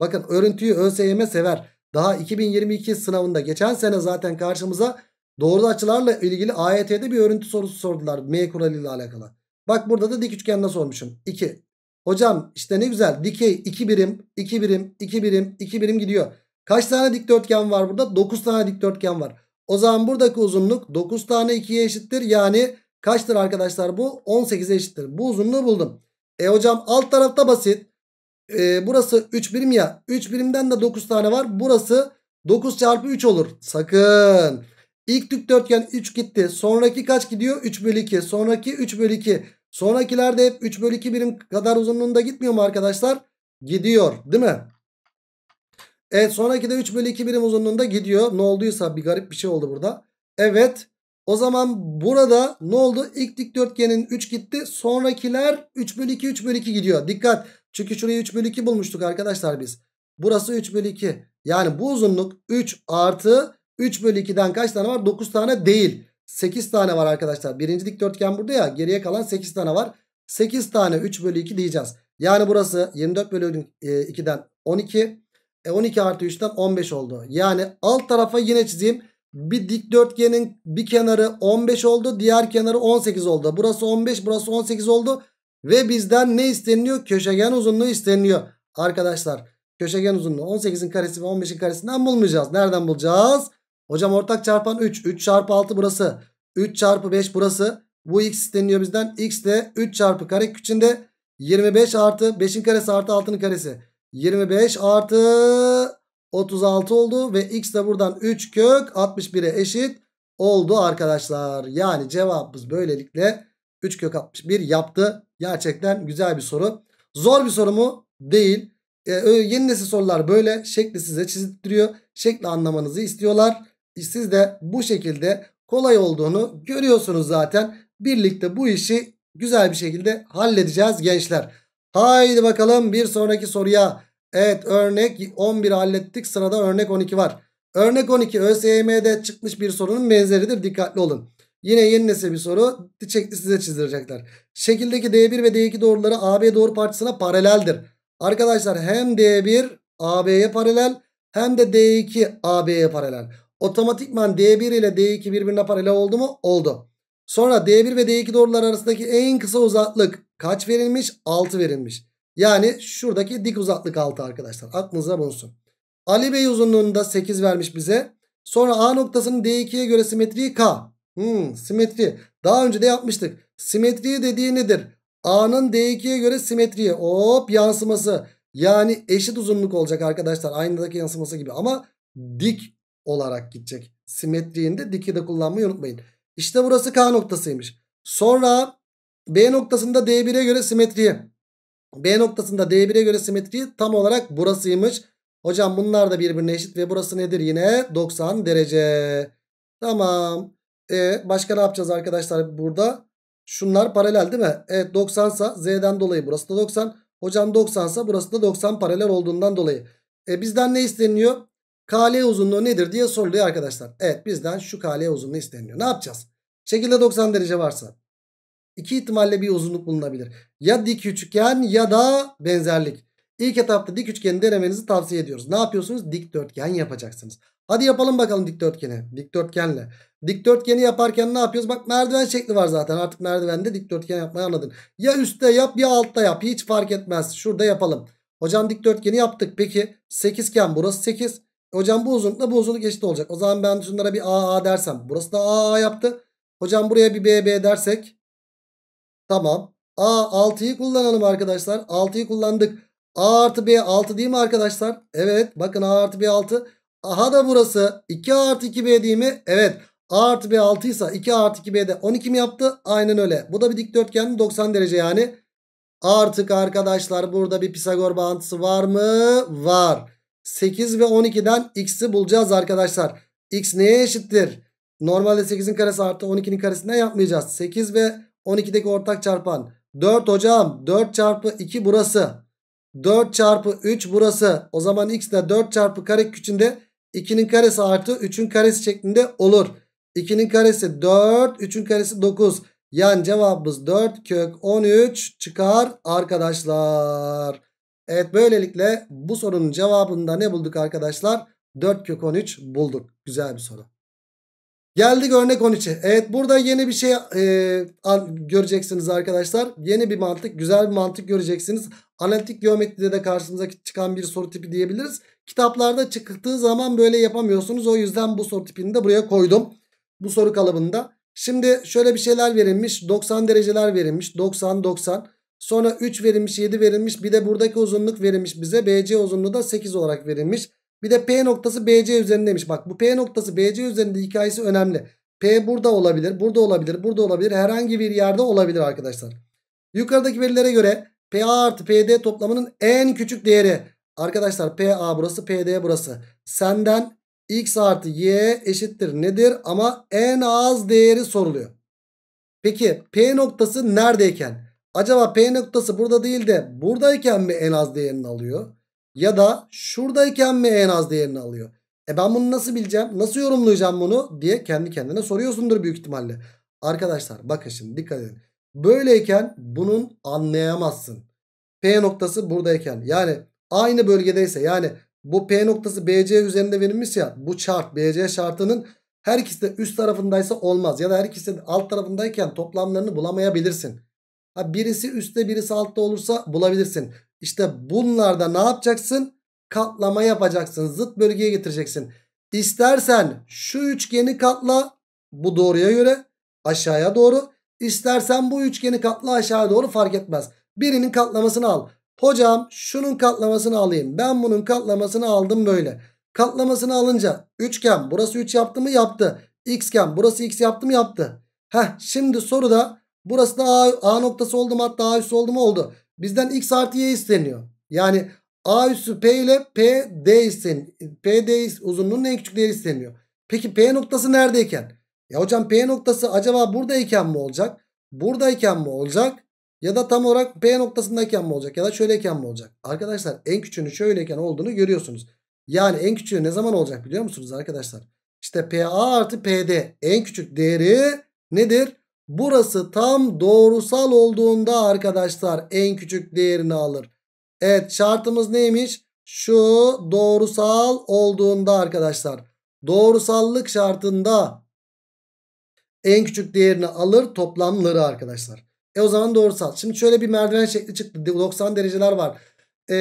Bakın örüntüyü ÖSYM sever. Daha iki bin yirmi iki sınavında geçen sene zaten karşımıza doğru açılarla ilgili A Y T'de bir örüntü sorusu sordular. M kuralıyla alakalı. Bak burada da dik üçgende sormuşum. iki. Hocam işte ne güzel, dikey iki birim, iki birim, iki birim, iki birim gidiyor. Kaç tane dikdörtgen var burada? dokuz tane dikdörtgen var. O zaman buradaki uzunluk dokuz tane ikiye eşittir. Yani kaçtır arkadaşlar bu? on sekize eşittir. Bu uzunluğu buldum. E hocam alt tarafta basit. E, burası üç birim ya. üç birimden de dokuz tane var. Burası dokuz çarpı üç olur. Sakın. İlk dikdörtgen üç gitti. Sonraki kaç gidiyor? üç bölü iki. Sonraki üç bölü iki. Sonrakiler de hep üç bölü iki birim kadar uzunluğunda gitmiyor mu arkadaşlar? Gidiyor değil mi? Evet, sonraki de üç bölü iki birim uzunluğunda gidiyor. Ne olduysa bir garip bir şey oldu burada. Evet. O zaman burada ne oldu? İlk dikdörtgenin üç gitti. Sonrakiler üç bölü iki, üç bölü iki gidiyor. Dikkat. Çünkü şurayı üç bölü iki bulmuştuk arkadaşlar biz. Burası üç bölü iki. Yani bu uzunluk üç artı üç bölü iki'den kaç tane var? dokuz tane değil. sekiz tane var arkadaşlar. Birinci dikdörtgen burada ya. Geriye kalan sekiz tane var. sekiz tane üç bölü iki diyeceğiz. Yani burası yirmi dört bölü iki'den on iki. E on iki artı üç'ten on beş oldu. Yani alt tarafa yine çizeyim. Bir dikdörtgenin bir kenarı on beş oldu. Diğer kenarı on sekiz oldu. Burası on beş, burası on sekiz oldu. Ve bizden ne isteniliyor? Köşegen uzunluğu isteniliyor. Arkadaşlar köşegen uzunluğu on sekizin karesi ve on beşin karesinden bulmayacağız. Nereden bulacağız? Hocam ortak çarpan üç. üç çarpı altı burası. üç çarpı beş burası. Bu x isteniliyor bizden. X de üç çarpı karek içinde yirmi beş artı beşin karesi artı altının karesi. yirmi beş artı otuz altı oldu ve x de buradan üç kök altmış bir'e eşit oldu arkadaşlar. Yani cevabımız böylelikle üç kök altmış bir yaptı. Gerçekten güzel bir soru. Zor bir soru mu? Değil. Ee, yeni nesil sorular böyle şekli size çizdiriyor. Şekli anlamanızı istiyorlar. Siz de bu şekilde kolay olduğunu görüyorsunuz zaten. Birlikte bu işi güzel bir şekilde halledeceğiz gençler. Haydi bakalım bir sonraki soruya. Evet, örnek on bir'i hallettik. Sırada örnek on iki var. Örnek on iki ÖSYM'de çıkmış bir sorunun benzeridir. Dikkatli olun. Yine yeni nesil bir soru. Şekli size çizdirecekler. Şekildeki D bir ve D iki doğruları A B doğru parçasına paraleldir. Arkadaşlar hem D bir A B'ye paralel hem de D iki A B'ye paralel. Otomatikman D bir ile D iki birbirine paralel oldu mu? Oldu. Sonra D bir ve D iki doğrular arasındaki en kısa uzaklık kaç verilmiş? altı verilmiş. Yani şuradaki dik uzaklık altı arkadaşlar. Aklınıza bulunsun. Ali Bey uzunluğunda sekiz vermiş bize. Sonra A noktasının D iki'ye göre simetriği K. Hmm, simetri. Daha önce de yapmıştık. Simetri dediği nedir? A'nın D iki'ye göre simetriği. Hop, yansıması. Yani eşit uzunluk olacak arkadaşlar. Aynadaki yansıması gibi ama dik olarak gidecek. Simetriğinde diki de kullanmayı unutmayın. İşte burası K noktasıymış. Sonra B noktasında D bir'e göre simetriği. B noktasında D bir'e göre simetriği tam olarak burasıymış. Hocam bunlar da birbirine eşit ve burası nedir yine? doksan derece. Tamam. Ee, başka ne yapacağız arkadaşlar burada? Şunlar paralel değil mi? Evet, doksan'sa Z'den dolayı burası da doksan. Hocam doksan'sa burası da doksan paralel olduğundan dolayı. E, bizden ne isteniliyor? K L uzunluğu nedir diye soruluyor arkadaşlar. Evet, bizden şu K L uzunluğu isteniliyor. Ne yapacağız? Şekilde doksan derece varsa iki ihtimalle bir uzunluk bulunabilir. Ya dik üçgen ya da benzerlik. İlk etapta dik üçgeni denemenizi tavsiye ediyoruz. Ne yapıyorsunuz? Dikdörtgen yapacaksınız. Hadi yapalım bakalım dikdörtgeni. Dikdörtgenle. Dikdörtgeni yaparken ne yapıyoruz? Bak merdiven şekli var zaten. Artık merdivende dikdörtgen yapmayı anladın. Ya üstte yap ya altta yap. Hiç fark etmez. Şurada yapalım. Hocam dikdörtgeni yaptık. Peki sekiz iken burası sekiz. Hocam bu uzunlukla bu uzunluk eşit olacak. O zaman ben şunlara bir A A dersem. Burası da A A yaptı. Hocam buraya bir B B dersek. Tamam. A altı'yı kullanalım arkadaşlar. altı'yı kullandık. A artı B altı değil mi arkadaşlar? Evet. Bakın A artı B altı. Aha da burası iki A artı iki B değil mi? Evet. A artı B altı ise iki A artı iki B'de on iki mi yaptı? Aynen öyle. Bu da bir dikdörtgen doksan derece yani. Artık arkadaşlar burada bir Pisagor bağıntısı var mı? Var. sekiz ve on iki'den x'i bulacağız arkadaşlar. X neye eşittir? Normalde sekizin karesi artı on iki'nin karesinden yapmayacağız. sekiz ve on iki'deki ortak çarpan dört hocam. dört çarpı iki burası. dört çarpı üç burası. O zaman x de dört çarpı karek içinde iki'nin karesi artı üçün karesi şeklinde olur. iki'nin karesi dört, üçün karesi dokuz. Yani cevabımız dört kök on üç çıkar arkadaşlar. Evet, böylelikle bu sorunun cevabında ne bulduk arkadaşlar? dört kök on üç bulduk. Güzel bir soru. Geldik örnek on üçe. Evet, burada yeni bir şey e, göreceksiniz arkadaşlar. Yeni bir mantık, güzel bir mantık göreceksiniz. Analitik geometride de karşımıza çıkan bir soru tipi diyebiliriz. Kitaplarda çıktığı zaman böyle yapamıyorsunuz. O yüzden bu soru tipini de buraya koydum. Bu soru kalıbında. Şimdi şöyle bir şeyler verilmiş. doksan dereceler verilmiş. doksan doksan. Sonra üç verilmiş, yedi verilmiş. Bir de buradaki uzunluk verilmiş bize. B C uzunluğu da sekiz olarak verilmiş. Bir de P noktası B C üzerindeymiş. Bak, bu P noktası B C üzerinde hikayesi önemli. P burada olabilir, burada olabilir, burada olabilir. Herhangi bir yerde olabilir arkadaşlar. Yukarıdaki verilere göre P A artı P D toplamının en küçük değeri. Arkadaşlar P A burası, P D burası. Senden X artı Y eşittir nedir? Ama en az değeri soruluyor. Peki P noktası neredeyken? Acaba P noktası burada değil de buradayken mi en az değerini alıyor? Ya da şuradayken mi en az değerini alıyor? E ben bunu nasıl bileceğim? Nasıl yorumlayacağım bunu diye kendi kendine soruyorsundur büyük ihtimalle. Arkadaşlar bakın şimdi dikkat edin. Böyleyken bunun anlayamazsın. P noktası buradayken, yani aynı bölgedeyse, yani bu P noktası B C üzerinde verilmiş ya, bu çarp B C şartının her ikisi de üst tarafındaysa olmaz. Ya da her ikisi de alt tarafındayken toplamlarını bulamayabilirsin. Ha, birisi üstte birisi altta olursa bulabilirsin. İşte bunlarda ne yapacaksın? Katlama yapacaksın. Zıt bölgeye getireceksin. İstersen şu üçgeni katla, bu doğruya göre aşağıya doğru. İstersen bu üçgeni katla aşağıya doğru, fark etmez. Birinin katlamasını al. Hocam şunun katlamasını alayım. Ben bunun katlamasını aldım böyle. Katlamasını alınca üçgen burası üç yaptı mı? Yaptı. Xgen burası X yaptı mı? Yaptı. Heh, şimdi soruda burası da A, A noktası oldu mu? Hatta A üssü oldu mu? Oldu. Bizden X artı Y isteniyor. Yani A üssü P ile P D isteniyor. P D uzunluğunun en küçük değeri isteniyor. Peki P noktası neredeyken? Ya hocam P noktası acaba buradayken mi olacak? Buradayken mi olacak? Ya da tam olarak P noktasındayken mi olacak? Ya da şöyleyken mi olacak? Arkadaşlar en küçüğünün şöyleyken olduğunu görüyorsunuz. Yani en küçüğü ne zaman olacak biliyor musunuz arkadaşlar? İşte P A artı P D en küçük değeri nedir? Burası tam doğrusal olduğunda arkadaşlar en küçük değerini alır. Evet, şartımız neymiş? Şu doğrusal olduğunda arkadaşlar. Doğrusallık şartında en küçük değerini alır toplamları arkadaşlar. E o zaman doğrusal. Şimdi şöyle bir merdiven şekli çıktı. doksan dereceler var. Ee,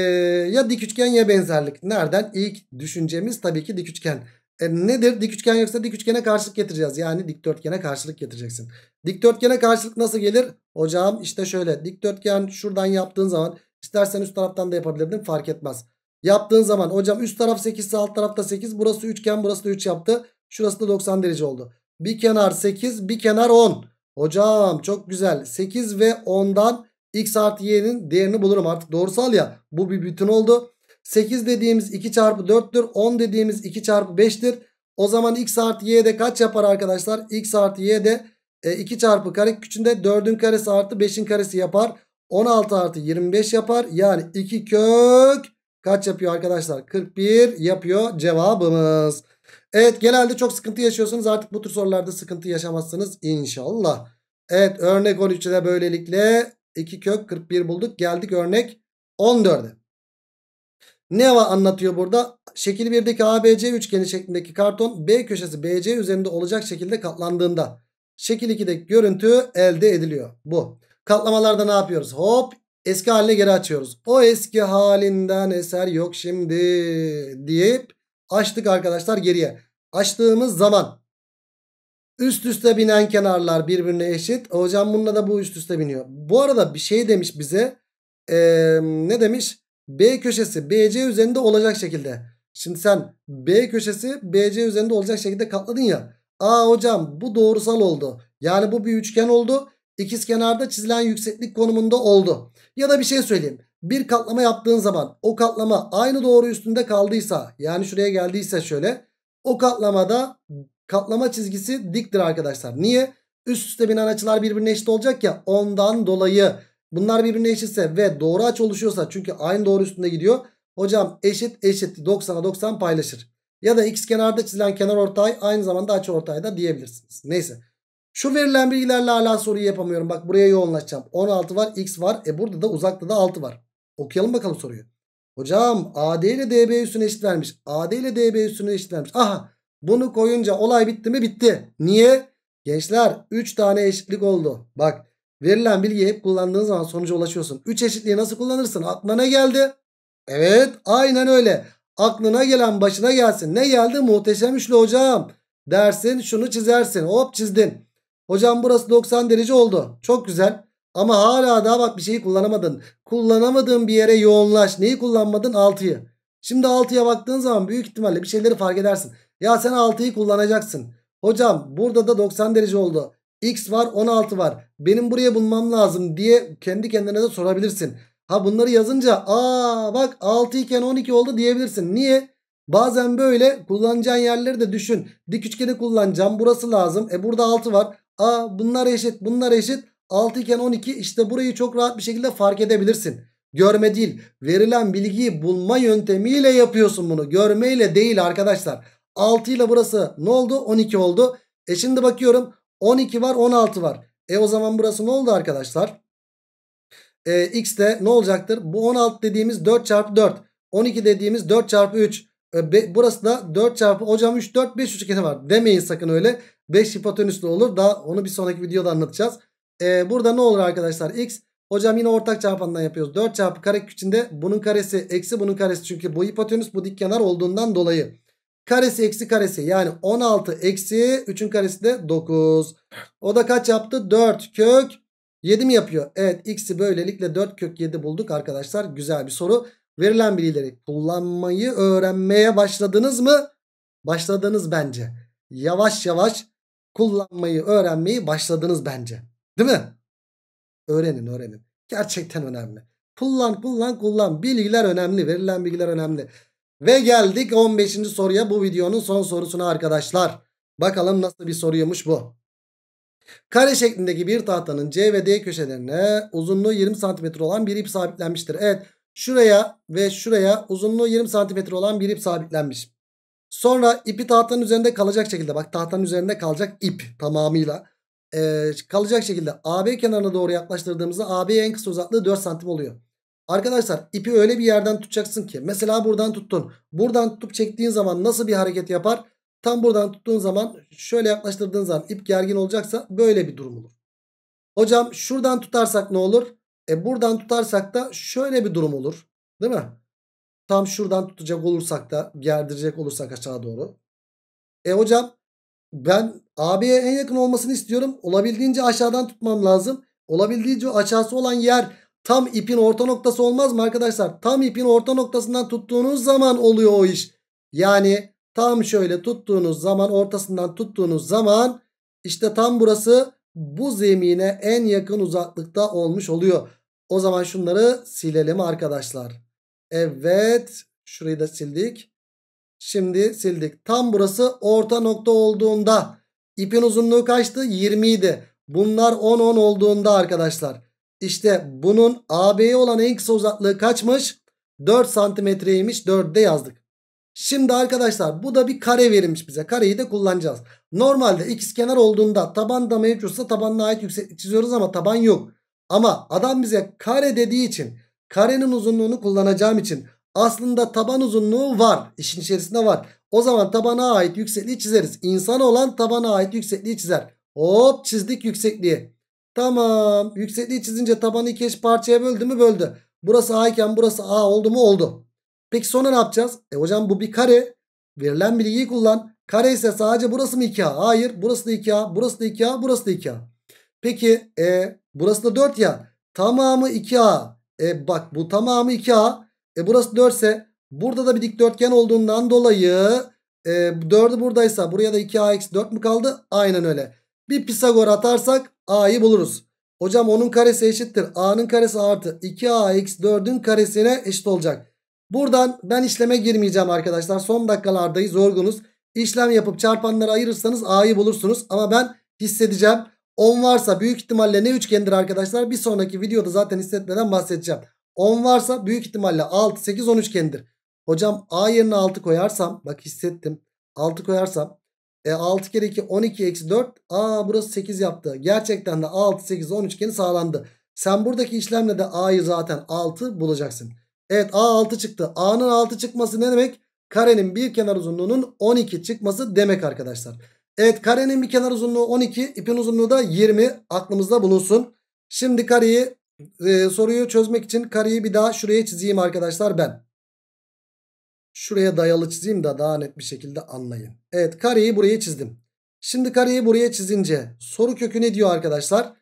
ya dik üçgen ya benzerlik. Nereden? İlk düşüncemiz tabii ki dik üçgen. E nedir? Dik üçgen yoksa dik üçgene karşılık getireceğiz. Yani dikdörtgene karşılık getireceksin. Dikdörtgene karşılık nasıl gelir? Hocam işte şöyle dikdörtgen şuradan yaptığın zaman, istersen üst taraftan da yapabilirdin, fark etmez. Yaptığın zaman hocam üst taraf sekiz ise alt tarafta sekiz. Burası üçgen, burası da üç yaptı. Şurası da doksan derece oldu. Bir kenar sekiz, bir kenar on. Hocam çok güzel. sekiz ve ondan X artı Y'nin değerini bulurum. Artık doğrusal ya, bu bir bütün oldu. sekiz dediğimiz iki çarpı dörttür. on dediğimiz iki çarpı beştir. O zaman X artı Y'de kaç yapar arkadaşlar? X artı Y'de e, iki çarpı kare küçüğünde dördün karesi artı beşin karesi yapar. on altı artı yirmi beş yapar. Yani iki kök kaç yapıyor arkadaşlar? kırk bir yapıyor cevabımız. Evet, genelde çok sıkıntı yaşıyorsunuz. Artık bu tür sorularda sıkıntı yaşamazsınız inşallah. Evet, örnek on üçte de böylelikle iki kök kırk bir bulduk. Geldik örnek on dörde. Ne anlatıyor burada? Şekil birdeki A B C üçgeni şeklindeki karton B köşesi B C üzerinde olacak şekilde katlandığında şekil ikideki görüntü elde ediliyor. Bu. Katlamalarda ne yapıyoruz? Hop, eski haline geri açıyoruz. O eski halinden eser yok şimdi deyip açtık arkadaşlar geriye. Açtığımız zaman üst üste binen kenarlar birbirine eşit. Hocam bununla da bu üst üste biniyor. Bu arada bir şey demiş bize. Ee, ne demiş? B köşesi B C üzerinde olacak şekilde. Şimdi sen B köşesi B C üzerinde olacak şekilde katladın ya. Aa hocam bu doğrusal oldu. Yani bu bir üçgen oldu. İkizkenarda çizilen yükseklik konumunda oldu. Ya da bir şey söyleyeyim. Bir katlama yaptığın zaman o katlama aynı doğru üstünde kaldıysa, yani şuraya geldiyse şöyle, o katlamada katlama çizgisi diktir arkadaşlar. Niye? Üst üste binen açılar birbirine eşit olacak ya, ondan dolayı. Bunlar birbirine eşitse ve doğru açı oluşuyorsa, çünkü aynı doğru üstünde gidiyor. Hocam eşit eşit doksana doksan paylaşır. Ya da x kenarda çizilen kenar ortay aynı zamanda açı ortay da diyebilirsiniz. Neyse. Şu verilen bilgilerle hala soruyu yapamıyorum. Bak buraya yoğunlaşacağım. on altı var, x var. E burada da uzakta da altı var. Okuyalım bakalım soruyu. Hocam A D ile D B üssüne eşit vermiş. A D ile D B üssüne eşit vermiş. Aha, bunu koyunca olay bitti mi? Bitti. Niye? Gençler üç tane eşitlik oldu. Bak verilen bilgiyi hep kullandığın zaman sonuca ulaşıyorsun. üç eşitliği nasıl kullanırsın? Aklına ne geldi? Evet, aynen öyle. Aklına gelen başına gelsin. Ne geldi? Muhteşem üçlü hocam dersin, şunu çizersin. Hop çizdin. Hocam burası doksan derece oldu. Çok güzel. Ama hala daha bak bir şeyi kullanamadın. Kullanamadığın bir yere yoğunlaş. Neyi kullanmadın? altıyı. Şimdi altıya baktığın zaman büyük ihtimalle bir şeyleri fark edersin. Ya sen altıyı kullanacaksın. Hocam burada da doksan derece oldu. X var, on altı var. Benim buraya bulmam lazım diye kendi kendine de sorabilirsin. Ha bunları yazınca aa bak altı iken on iki oldu diyebilirsin. Niye? Bazen böyle kullanacağın yerleri de düşün. Dik üçgeni kullanacağım. Burası lazım. E burada altı var. Aa bunlar eşit, bunlar eşit. altı iken on iki, işte burayı çok rahat bir şekilde fark edebilirsin. Görme değil, verilen bilgiyi bulma yöntemiyle yapıyorsun bunu. Görmeyle değil arkadaşlar. altı ile burası ne oldu? on iki oldu. E şimdi bakıyorum on iki var, on altı var. E o zaman burası ne oldu arkadaşlar? E, X de ne olacaktır? Bu on altı dediğimiz dört çarpı dört. on iki dediğimiz dört çarpı üç. E, be, burası da dört çarpı hocam üç, dört, beş üçgeni var. Demeyin sakın öyle. beş hipotenüslü olur. Daha onu bir sonraki videoda anlatacağız. Ee, burada ne olur arkadaşlar? X hocam yine ortak çarpandan yapıyoruz. dört çarpı karekök içinde bunun karesi eksi bunun karesi. Çünkü bu hipotenüs bu dik kenar olduğundan dolayı. Karesi eksi karesi, yani on altı eksi üçün karesi de dokuz. O da kaç yaptı? dört kök yedi mi yapıyor? Evet, x'i böylelikle dört kök yedi bulduk arkadaşlar. Güzel bir soru. Verilen bilgileri kullanmayı öğrenmeye başladınız mı? Başladınız bence. Yavaş yavaş kullanmayı öğrenmeyi başladınız bence. Değil mi? Öğrenin öğrenin. Gerçekten önemli. Kullan kullan kullan. Bilgiler önemli. Verilen bilgiler önemli. Ve geldik on beşinci soruya. Bu videonun son sorusuna arkadaşlar. Bakalım nasıl bir soruymuş bu. Kare şeklindeki bir tahtanın C ve D köşelerine uzunluğu yirmi santimetre olan bir ip sabitlenmiştir. Evet. Şuraya ve şuraya uzunluğu yirmi santimetre olan bir ip sabitlenmiş. Sonra ipi tahtanın üzerinde kalacak şekilde. Bak tahtanın üzerinde kalacak ip tamamıyla. Ee, kalacak şekilde A B kenarına doğru yaklaştırdığımızda A B'ye en kısa uzaklığı dört santim oluyor. Arkadaşlar ipi öyle bir yerden tutacaksın ki mesela buradan tuttun. Buradan tutup çektiğin zaman nasıl bir hareket yapar? Tam buradan tuttuğun zaman şöyle yaklaştırdığın zaman ip gergin olacaksa böyle bir durum olur. Hocam şuradan tutarsak ne olur? E buradan tutarsak da şöyle bir durum olur. Değil mi? Tam şuradan tutacak olursak da gerdirecek olursak aşağı doğru. E hocam ben A B'ye en yakın olmasını istiyorum. Olabildiğince aşağıdan tutmam lazım. Olabildiğince aşağısı olan yer tam ipin orta noktası olmaz mı arkadaşlar? Tam ipin orta noktasından tuttuğunuz zaman oluyor o iş. Yani tam şöyle tuttuğunuz zaman, ortasından tuttuğunuz zaman işte tam burası bu zemine en yakın uzaklıkta olmuş oluyor. O zaman şunları silelim arkadaşlar. Evet, şurayı da sildik. Şimdi sildik. Tam burası orta nokta olduğunda ipin uzunluğu kaçtı? yirmi idi. Bunlar on on olduğunda arkadaşlar. İşte bunun A B'ye olan en kısa uzaklığı kaçmış? dört santimetreymiş. dörtte yazdık. Şimdi arkadaşlar bu da bir kare verilmiş bize. Kareyi de kullanacağız. Normalde ikizkenar olduğunda taban da mevcutsa tabanına ait yükseklik çiziyoruz ama taban yok. Ama adam bize kare dediği için, karenin uzunluğunu kullanacağım için aslında taban uzunluğu var. İşin içerisinde var. O zaman tabana ait yüksekliği çizeriz. İnsan olan tabana ait yüksekliği çizer. Hop çizdik yüksekliği. Tamam. Yüksekliği çizince tabanı iki eş parçaya böldü mü? Böldü. Burası A iken burası A oldu mu? Oldu. Peki sonra ne yapacağız? E hocam bu bir kare. Verilen bilgiyi kullan. Kare ise sadece burası mı iki A? Hayır. Burası da iki A. Burası da iki A. Burası da iki A. Peki e, burası da dört ya. Tamamı iki A. E bak bu tamamı iki A. E burası dört ise burada da bir dikdörtgen olduğundan dolayı e, dördü buradaysa buraya da iki A eksi dört mü kaldı? Aynen öyle. Bir Pisagor atarsak A'yı buluruz. Hocam onun karesi eşittir A'nın karesi artı iki A eksi dördün karesine eşit olacak. Buradan ben işleme girmeyeceğim arkadaşlar. Son dakikalardayız, yorgunuz. İşlem yapıp çarpanları ayırırsanız A'yı bulursunuz. Ama ben hissedeceğim. on varsa büyük ihtimalle ne üçgendir arkadaşlar? Bir sonraki videoda zaten hissetmeden bahsedeceğim. on varsa büyük ihtimalle altı, sekiz, on üçgendir. Hocam A yerine altı koyarsam, bak hissettim, altı koyarsam E, altı kere iki on iki eksi dört. Aa, burası sekiz yaptı. Gerçekten de altı sekiz on üçgeni sağlandı. Sen buradaki işlemle de A'yı zaten altı bulacaksın. Evet, A altı çıktı. A'nın altı çıkması ne demek? Karenin bir kenar uzunluğunun on iki çıkması demek arkadaşlar. Evet, karenin bir kenar uzunluğu on iki, ipin uzunluğu da yirmi, aklımızda bulunsun. Şimdi kareyi e, soruyu çözmek için kareyi bir daha şuraya çizeyim arkadaşlar ben. Şuraya dayalı çizeyim de daha net bir şekilde anlayın. Evet, kareyi buraya çizdim. Şimdi kareyi buraya çizince soru kökü ne diyor arkadaşlar?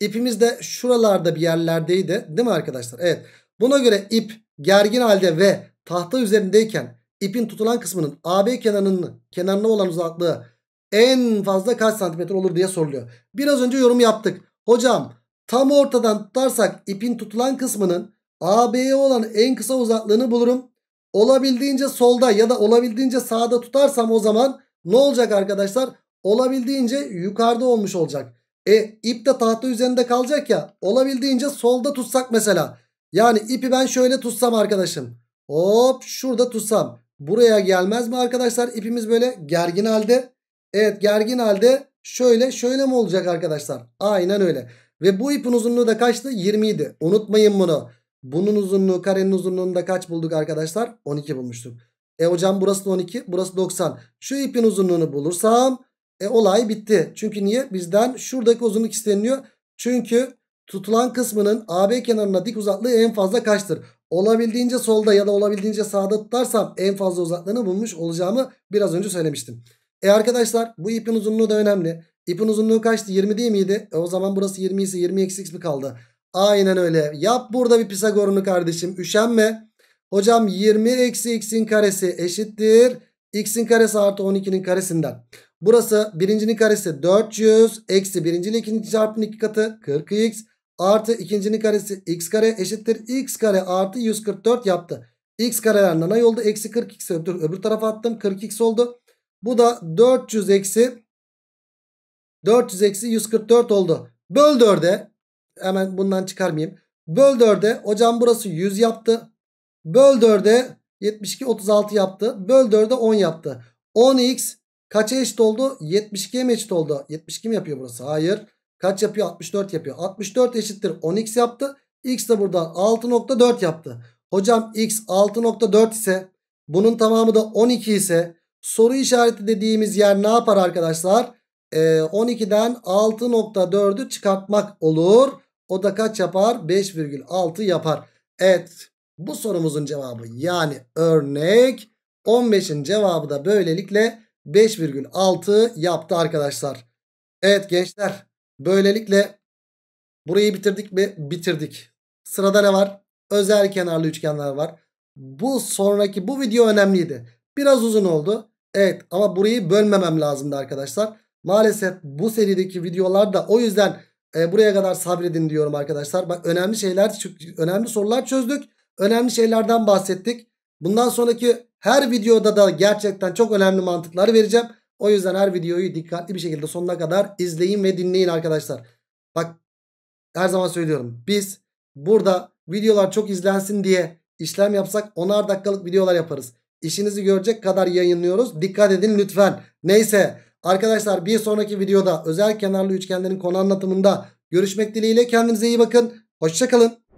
İpimiz de şuralarda bir yerlerdeydi değil mi arkadaşlar? Evet, buna göre ip gergin halde ve tahta üzerindeyken ipin tutulan kısmının A B kenarının kenarına olan uzaklığı en fazla kaç santimetre olur diye soruluyor. Biraz önce yorum yaptık. Hocam tam ortadan tutarsak ipin tutulan kısmının A B'ye olan en kısa uzaklığını bulurum. Olabildiğince solda ya da olabildiğince sağda tutarsam o zaman ne olacak arkadaşlar? Olabildiğince yukarıda olmuş olacak. E ip de tahta üzerinde kalacak ya, olabildiğince solda tutsak mesela. Yani ipi ben şöyle tutsam arkadaşım. Hop şurada tutsam. Buraya gelmez mi arkadaşlar? İpimiz böyle gergin halde. Evet, gergin halde şöyle şöyle mi olacak arkadaşlar? Aynen öyle. Ve bu ipin uzunluğu da kaçtı? yirmi idi. Unutmayın bunu. Bunun uzunluğu karenin uzunluğunu da kaç bulduk arkadaşlar? on iki bulmuştuk. E hocam burası da on iki, burası doksan. Şu ipin uzunluğunu bulursam e, olay bitti. Çünkü niye? Bizden şuradaki uzunluk isteniliyor. Çünkü tutulan kısmının A B kenarına dik uzaklığı en fazla kaçtır? Olabildiğince solda ya da olabildiğince sağda tutarsam en fazla uzaklığını bulmuş olacağımı biraz önce söylemiştim. E arkadaşlar bu ipin uzunluğu da önemli. İpin uzunluğu kaçtı? yirmi değil miydi? E o zaman burası yirmi ise yirmi eksi x mi kaldı? Aynen öyle. Yap burada bir Pisagor'unu kardeşim. Üşenme. Hocam yirmi eksi x'in karesi eşittir x'in karesi artı on ikinin karesinden. Burası birincinin karesi dört yüz eksi birincinin ikinci çarpının iki katı kırk x artı ikincinin karesi x kare eşittir x kare artı yüz kırk dört yaptı. X karelerden ay oldu. Eksi kırk x'i öbür, öbür tarafa attım. kırk x oldu. Bu da dört yüz eksi dört yüz eksi yüz kırk dört oldu. Böl dörde. Hemen bundan çıkarmayayım. Böl dörde hocam burası yüz yaptı. Böl dörde yetmiş iki otuz altı yaptı. Böl dörde on yaptı. on x kaça eşit oldu? yetmiş ikiye mi eşit oldu? yetmiş iki mi yapıyor burası? Hayır. Kaç yapıyor? altmış dört yapıyor. altmış dört eşittir on x yaptı. X de burada altı nokta dört yaptı. Hocam x altı nokta dört ise bunun tamamı da on iki ise soru işareti dediğimiz yer ne yapar arkadaşlar? on ikiden altı nokta dördü çıkartmak olur. O da kaç yapar? beş virgül altı yapar. Evet, bu sorumuzun cevabı yani örnek on beşin cevabı da böylelikle beş virgül altı yaptı arkadaşlar. Evet gençler, böylelikle burayı bitirdik mi? Bitirdik. Sırada ne var? Özel kenarlı üçgenler var. Bu sonraki bu video önemliydi. Biraz uzun oldu. Evet ama burayı bölmemem lazımdı arkadaşlar. Maalesef bu serideki videolarda o yüzden e, buraya kadar sabredin diyorum arkadaşlar. Bak önemli şeyler, önemli sorular çözdük. Önemli şeylerden bahsettik. Bundan sonraki her videoda da gerçekten çok önemli mantıkları vereceğim. O yüzden her videoyu dikkatli bir şekilde sonuna kadar izleyin ve dinleyin arkadaşlar. Bak her zaman söylüyorum. Biz burada videolar çok izlensin diye işlem yapsak onar dakikalık videolar yaparız. İşinizi görecek kadar yayınlıyoruz. Dikkat edin lütfen. Neyse. Arkadaşlar bir sonraki videoda özel kenarlı üçgenlerin konu anlatımında görüşmek dileğiyle, kendinize iyi bakın. Hoşça kalın.